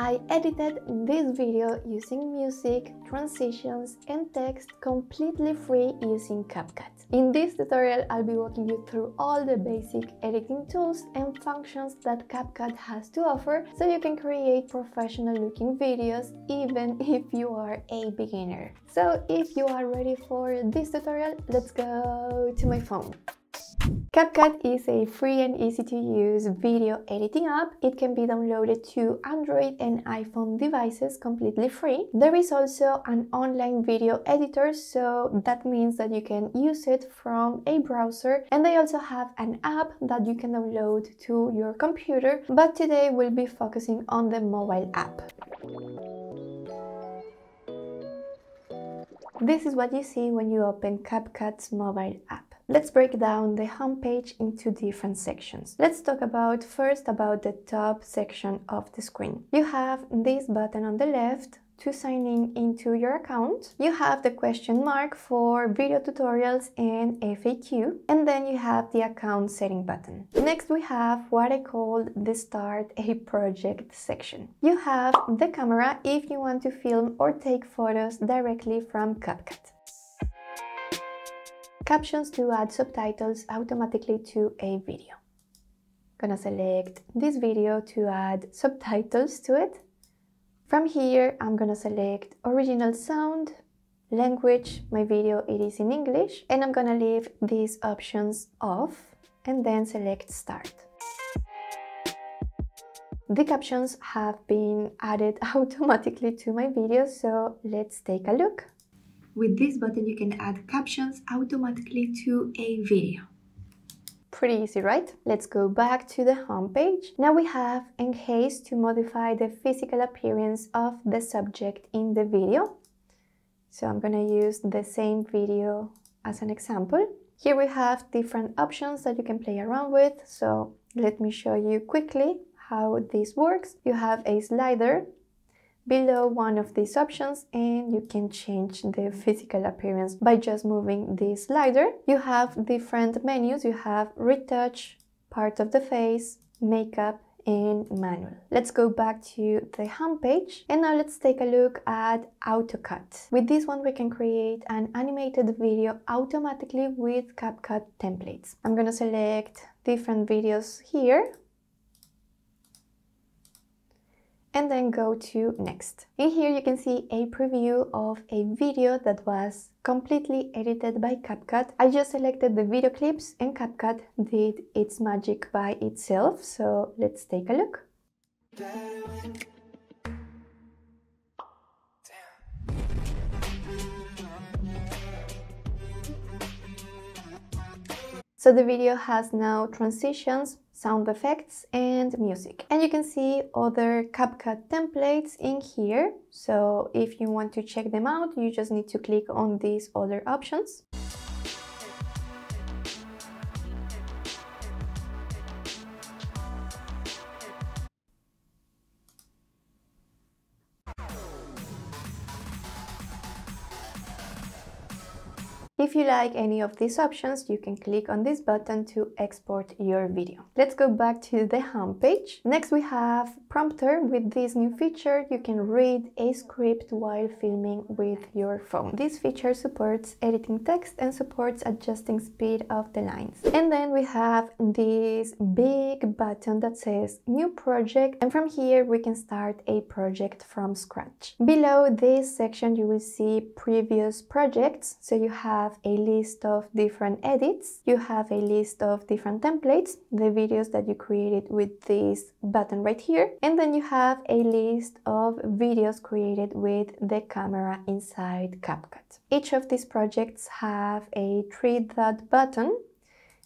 I edited this video using music, transitions and text completely free using CapCut. In this tutorial, I'll be walking you through all the basic editing tools and functions that CapCut has to offer so you can create professional looking videos even if you are a beginner. So if you are ready for this tutorial, let's go to my phone. CapCut is a free and easy to use video editing app. It can be downloaded to Android and iPhone devices completely free. There is also an online video editor, so that means that you can use it from a browser, and they also have an app that you can download to your computer, but today we'll be focusing on the mobile app. This is what you see when you open CapCut's mobile app. Let's break down the homepage into different sections. Let's talk first about the top section of the screen. You have this button on the left to sign in into your account. You have the question mark for video tutorials and FAQ, and then you have the account setting button. Next we have what I call the start a project section. You have the camera if you want to film or take photos directly from CapCut. Captions to add subtitles automatically to a video. Gonna select this video to add subtitles to it. From here, I'm gonna select original sound, language, my video it is in English, and I'm gonna leave these options off and then select start. The captions have been added automatically to my video, so let's take a look. With this button, you can add captions automatically to a video. Pretty easy, right? Let's go back to the homepage. Now we have Enhance to modify the physical appearance of the subject in the video. So I'm gonna use the same video as an example. Here we have different options that you can play around with. So let me show you quickly how this works. You have a slider below one of these options and you can change the physical appearance by just moving this slider. You have different menus. You have retouch, part of the face, makeup and manual. Let's go back to the homepage and now let's take a look at AutoCut. With this one we can create an animated video automatically with CapCut templates. I'm gonna select different videos here and then go to next. In here you can see a preview of a video that was completely edited by CapCut. I just selected the video clips and CapCut did its magic by itself, so let's take a look. So the video has now transitions, sound effects and music. And you can see other CapCut templates in here. So if you want to check them out, you just need to click on these other options. If you like any of these options, you can click on this button to export your video. Let's go back to the homepage. Next we have Prompter. With this new feature, you can read a script while filming with your phone. This feature supports editing text and supports adjusting speed of the lines. And then we have this big button that says New Project, and from here we can start a project from scratch. Below this section you will see Previous Projects, so you have a list of different edits, you have a list of different templates, the videos that you created with this button right here, and then you have a list of videos created with the camera inside CapCut. Each of these projects have a three-dot button,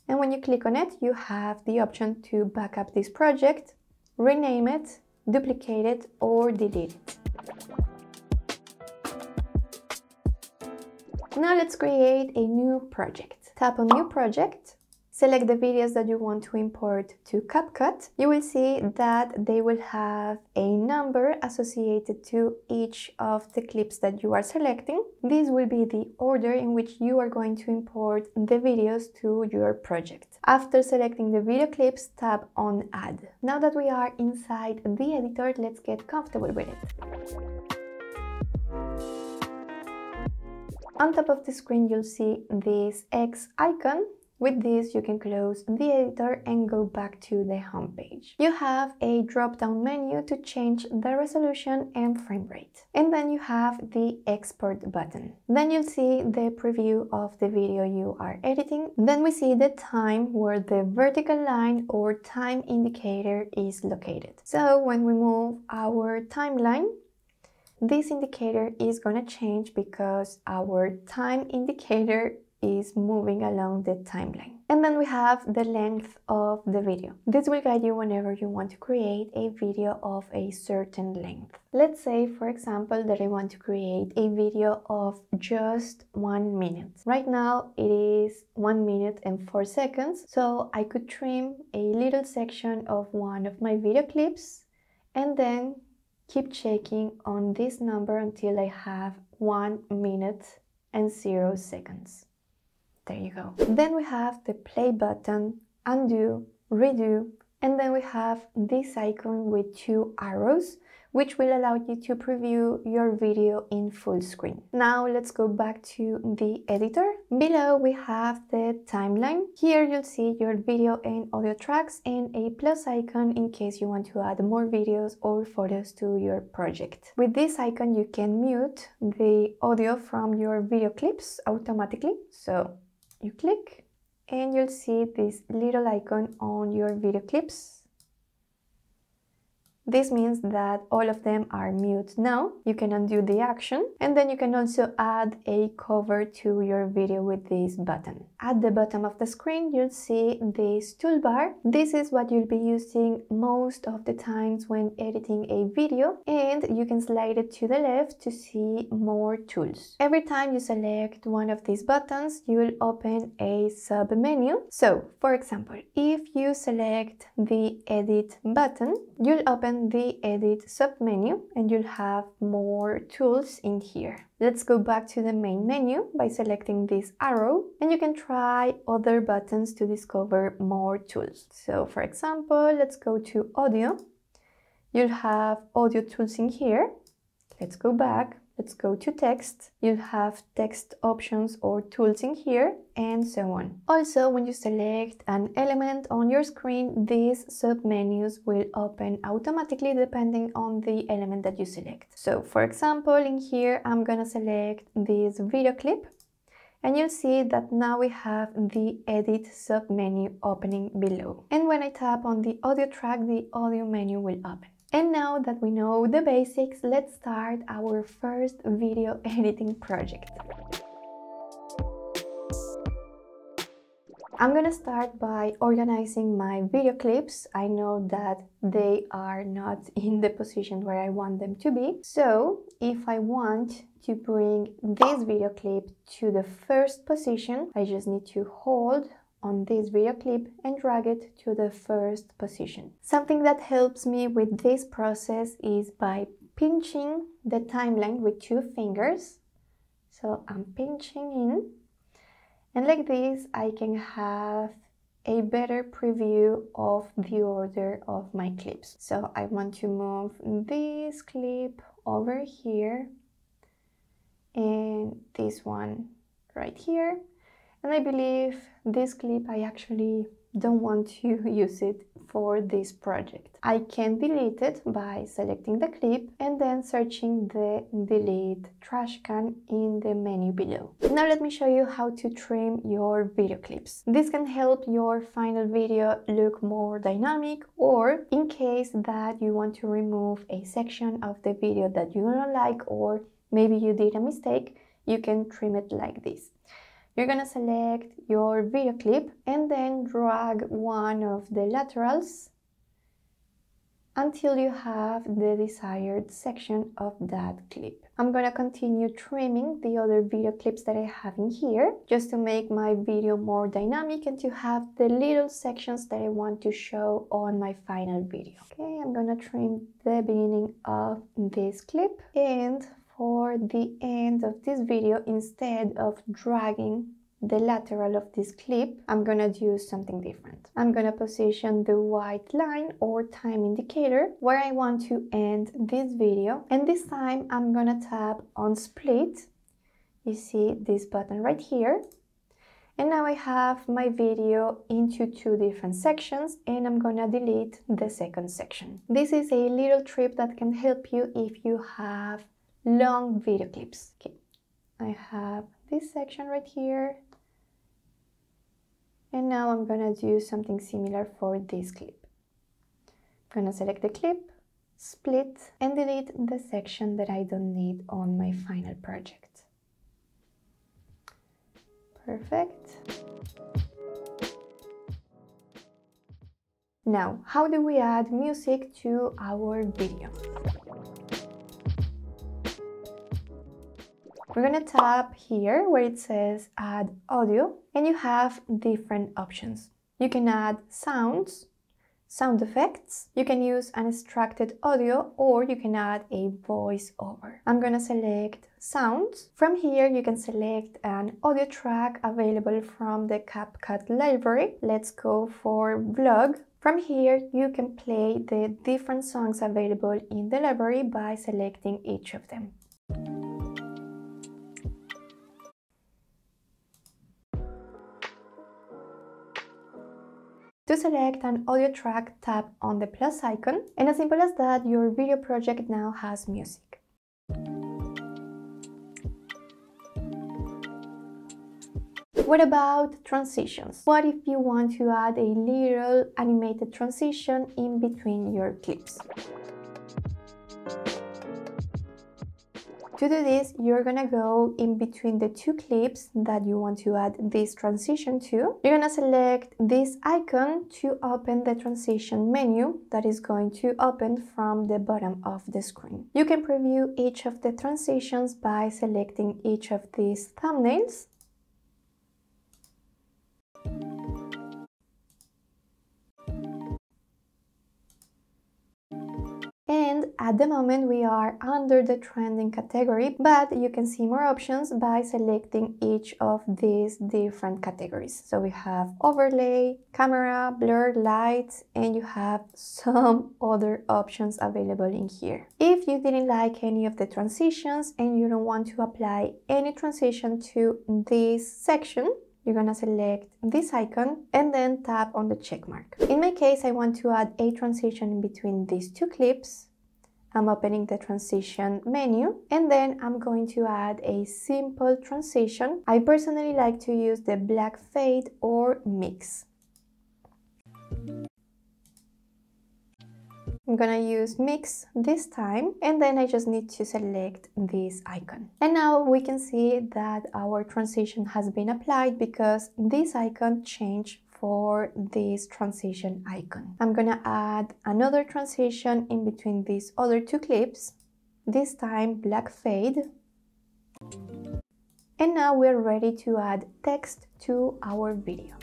and when you click on it, you have the option to back up this project, rename it, duplicate it, or delete it. Now let's create a new project. Tap on New Project, select the videos that you want to import to CapCut. You will see that they will have a number associated to each of the clips that you are selecting. This will be the order in which you are going to import the videos to your project. After selecting the video clips, tap on Add. Now that we are inside the editor, let's get comfortable with it. On top of the screen, you'll see this X icon. With this, you can close the editor and go back to the home page. You have a drop-down menu to change the resolution and frame rate. And then you have the export button. Then you'll see the preview of the video you are editing. Then we see the time where the vertical line or time indicator is located. So when we move our timeline, this indicator is gonna change because our time indicator is moving along the timeline. And then we have the length of the video. This will guide you whenever you want to create a video of a certain length. Let's say, for example, that I want to create a video of just 1 minute. Right now it is 1 minute and 4 seconds, so I could trim a little section of one of my video clips and then keep checking on this number until I have 1 minute and 0 seconds. There you go. Then we have the play button, undo, redo, and then we have this icon with 2 arrows, which will allow you to preview your video in full screen. Now let's go back to the editor. Below we have the timeline. Here you'll see your video and audio tracks and a plus icon in case you want to add more videos or photos to your project. With this icon you can mute the audio from your video clips automatically. So you click and you'll see this little icon on your video clips. This means that all of them are mute now. You can undo the action, and then you can also add a cover to your video with this button. At the bottom of the screen, you'll see this toolbar. This is what you'll be using most of the times when editing a video, and you can slide it to the left to see more tools. Every time you select one of these buttons, you will open a sub-menu. So, for example, if you select the Edit button, you'll open the Edit sub-menu and you'll have more tools in here. Let's go back to the main menu by selecting this arrow, and you can try other buttons to discover more tools. So for example, let's go to Audio. You'll have audio tools in here. Let's go back. Let's go to Text. You'll have text options or tools in here, and so on. Also, when you select an element on your screen, these submenus will open automatically depending on the element that you select. So, for example, in here, I'm gonna select this video clip, and you'll see that now we have the Edit submenu opening below. And when I tap on the audio track, the audio menu will open. And now that we know the basics, let's start our first video editing project. I'm gonna start by organizing my video clips. I know that they are not in the position where I want them to be. So if I want to bring this video clip to the first position, I just need to hold on this video clip and drag it to the first position. Something that helps me with this process is by pinching the timeline with 2 fingers. So I'm pinching in, and like this I can have a better preview of the order of my clips. So I want to move this clip over here and this one right here. And I believe this clip, I actually don't want to use it for this project. I can delete it by selecting the clip and then searching the delete trash can in the menu below. Now let me show you how to trim your video clips. This can help your final video look more dynamic, or in case that you want to remove a section of the video that you don't like, or maybe you did a mistake, you can trim it like this. You're gonna select your video clip and then drag one of the laterals until you have the desired section of that clip. I'm gonna continue trimming the other video clips that I have in here just to make my video more dynamic and to have the little sections that I want to show on my final video. Okay, I'm gonna trim the beginning of this clip, and for the end of this video, instead of dragging the lateral of this clip, I'm gonna do something different. I'm gonna position the white line or time indicator where I want to end this video, and this time I'm gonna tap on split. You see this button right here, and now I have my video into two different sections, and I'm gonna delete the second section. This is a little tip that can help you if you have long video clips. Okay, I have this section right here, and now I'm gonna do something similar for this clip. I'm gonna select the clip, split, and delete the section that I don't need on my final project. Perfect. Now, how do we add music to our video? We're gonna tap here where it says add audio, and you have different options. You can add sounds, sound effects, you can use an extracted audio, or you can add a voiceover. I'm gonna select sounds. From here you can select an audio track available from the CapCut library. Let's go for vlog. From here, you can play the different songs available in the library by selecting each of them. To select an audio track, tap on the plus icon, and as simple as that, your video project now has music. What about transitions? What if you want to add a little animated transition in between your clips? To do this, you're gonna go in between the two clips that you want to add this transition to. You're gonna select this icon to open the transition menu that is going to open from the bottom of the screen. You can preview each of the transitions by selecting each of these thumbnails. And at the moment we are under the trending category, but you can see more options by selecting each of these different categories. So we have overlay, camera, blur, lights, and you have some other options available in here. If you didn't like any of the transitions and you don't want to apply any transition to this section, you're gonna select this icon and then tap on the check mark. In my case, I want to add a transition between these two clips. I'm opening the transition menu, and then I'm going to add a simple transition. I personally like to use the black fade or mix. I'm gonna use mix this time, and then I just need to select this icon. And now we can see that our transition has been applied because this icon changed for this transition icon. I'm gonna add another transition in between these other two clips, this time black fade. And now we're ready to add text to our video.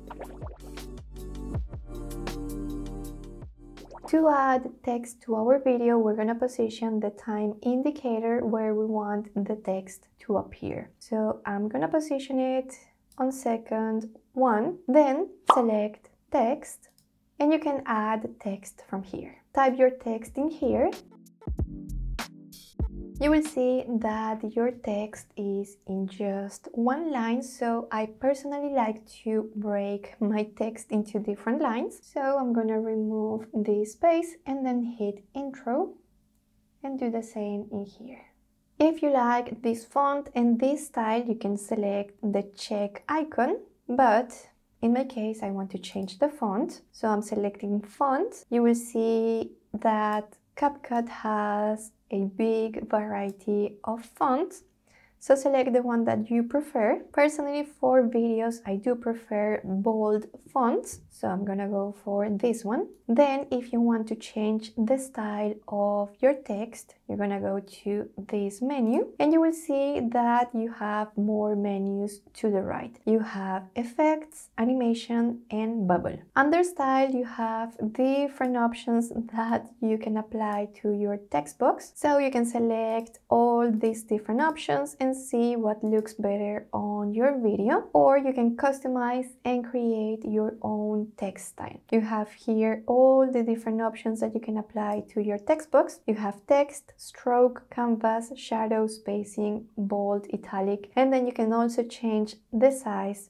To add text to our video, we're gonna position the time indicator where we want the text to appear. So I'm gonna position it on second one, then select text, and you can add text from here. Type your text in here. You will see that your text is in just one line, so I personally like to break my text into different lines. So I'm gonna remove this space and then hit intro and do the same in here. If you like this font and this style, you can select the check icon, but in my case, I want to change the font. So I'm selecting font. You will see that CapCut has a big variety of fonts, so select the one that you prefer. Personally, for videos, I do prefer bold fonts, so I'm gonna go for this one. Then if you want to change the style of your text, you're gonna go to this menu and you will see that you have more menus to the right. You have effects, animation and bubble. Under style, you have different options that you can apply to your text box, so you can select all these different options and see what looks better on your video, or you can customize and create your own text style. You have here all the different options that you can apply to your text box. You have text, stroke, canvas, shadow, spacing, bold, italic, and then you can also change the size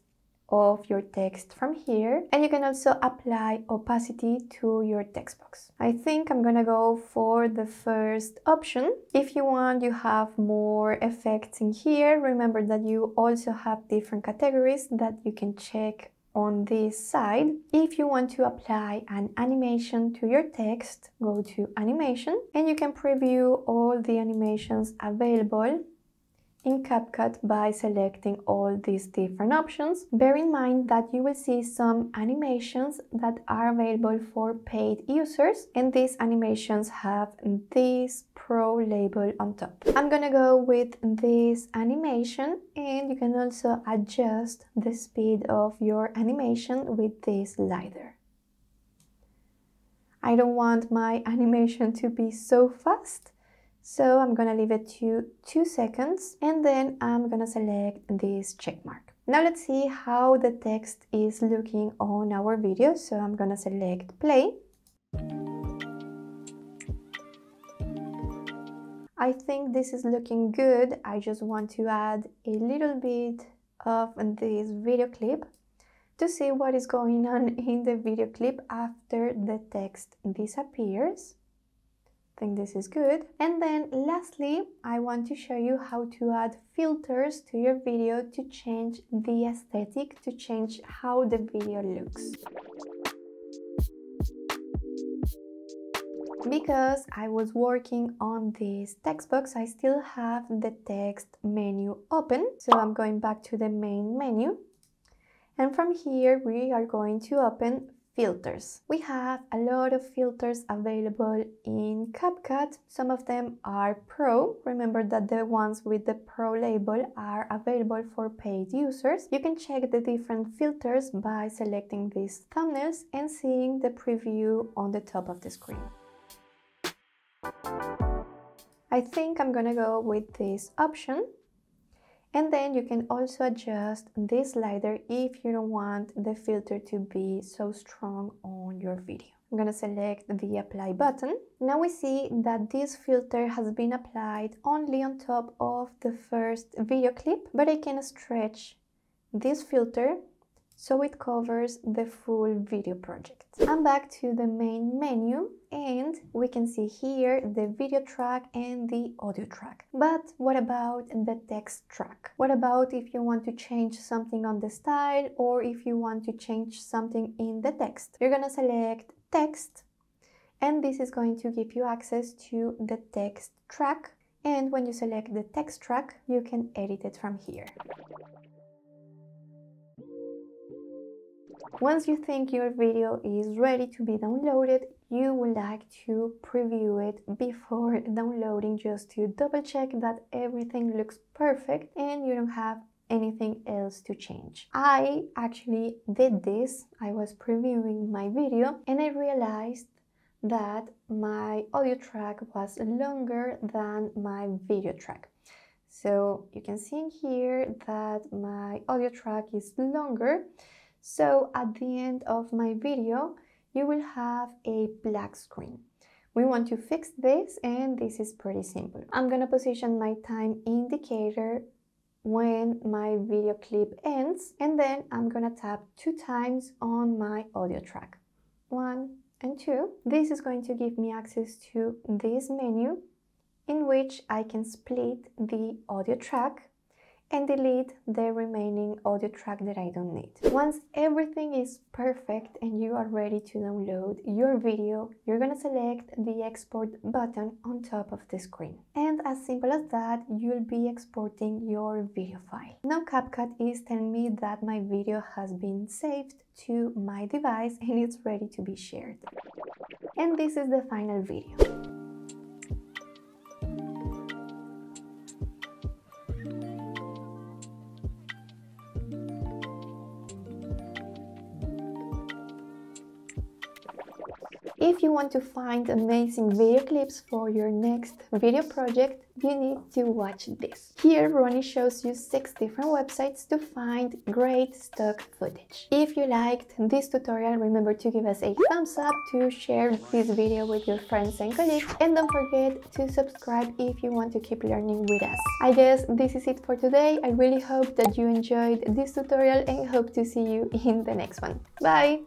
of your text from here, and you can also apply opacity to your text box. I think I'm gonna go for the first option. If you want, you have more effects in here. Remember that you also have different categories that you can check on this side. If you want to apply an animation to your text, go to animation and you can preview all the animations available in CapCut by selecting all these different options. Bear in mind that you will see some animations that are available for paid users, and these animations have this pro label on top. I'm gonna go with this animation, and you can also adjust the speed of your animation with this slider. I don't want my animation to be so fast, so I'm gonna leave it to 2 seconds and then I'm gonna select this check mark. Now let's see how the text is looking on our video. So I'm gonna select play. I think this is looking good. I just want to add a little bit of this video clip to see what is going on in the video clip after the text disappears. I think this is good. And then lastly, I want to show you how to add filters to your video to change the aesthetic, to change how the video looks. Because I was working on this text box, I still have the text menu open. So I'm going back to the main menu. And from here, we are going to open filters. We have a lot of filters available in CapCut. Some of them are pro. Remember that the ones with the pro label are available for paid users. You can check the different filters by selecting these thumbnails and seeing the preview on the top of the screen. I think I'm gonna go with this option. And then you can also adjust this slider if you don't want the filter to be so strong on your video. I'm gonna select the apply button. Now we see that this filter has been applied only on top of the first video clip, but I can stretch this filter so it covers the full video project. I'm back to the main menu and we can see here the video track and the audio track. But what about the text track? What about if you want to change something on the style, or if you want to change something in the text? You're gonna select text, and this is going to give you access to the text track. And when you select the text track, you can edit it from here. Once you think your video is ready to be downloaded, you would like to preview it before downloading, just to double check that everything looks perfect and you don't have anything else to change. I actually did this. I was previewing my video and I realized that my audio track was longer than my video track. So you can see in here that my audio track is longer. So at the end of my video, you will have a black screen. We want to fix this, and this is pretty simple. I'm gonna position my time indicator when my video clip ends, and then I'm gonna tap 2 times on my audio track. 1 and 2. This is going to give me access to this menu in which I can split the audio track and delete the remaining audio track that I don't need. Once everything is perfect and you are ready to download your video, you're gonna select the export button on top of the screen. And as simple as that, you'll be exporting your video file. Now CapCut is telling me that my video has been saved to my device and it's ready to be shared. And this is the final video. If you want to find amazing video clips for your next video project, you need to watch this. Here, Ronnie shows you 6 different websites to find great stock footage. If you liked this tutorial, remember to give us a thumbs up, to share this video with your friends and colleagues, and don't forget to subscribe if you want to keep learning with us. I guess this is it for today. I really hope that you enjoyed this tutorial and hope to see you in the next one. Bye!